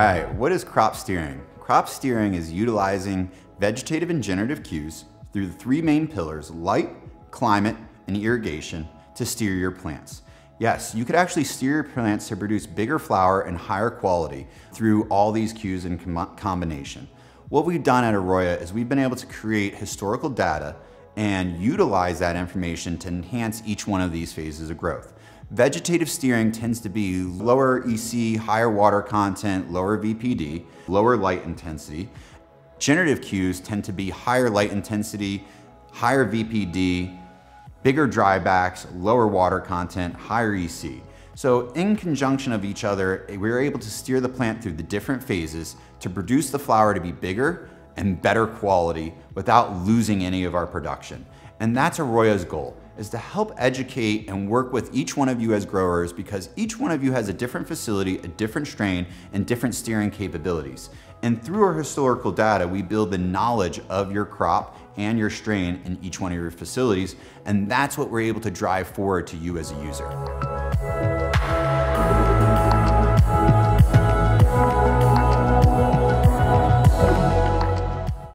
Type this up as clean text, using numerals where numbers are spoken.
right, what is crop steering? Crop steering is utilizing vegetative and generative cues through the three main pillars, light, climate, and irrigation to steer your plants. Yes, you could actually steer your plants to produce bigger flower and higher quality through all these cues in combination. What we've done at Arroya is we've been able to create historical data and utilize that information to enhance each one of these phases of growth. Vegetative steering tends to be lower EC, higher water content, lower VPD, lower light intensity. Generative cues tend to be higher light intensity, higher VPD, bigger drybacks, lower water content, higher EC. So in conjunction of each other, we were able to steer the plant through the different phases to produce the flower to be bigger and better quality without losing any of our production. And that's Arroya's goal, is to help educate and work with each one of you as growers, because each one of you has a different facility, a different strain, and different steering capabilities. And through our historical data, we build the knowledge of your crop and your strain in each one of your facilities. And that's what we're able to drive forward to you as a user.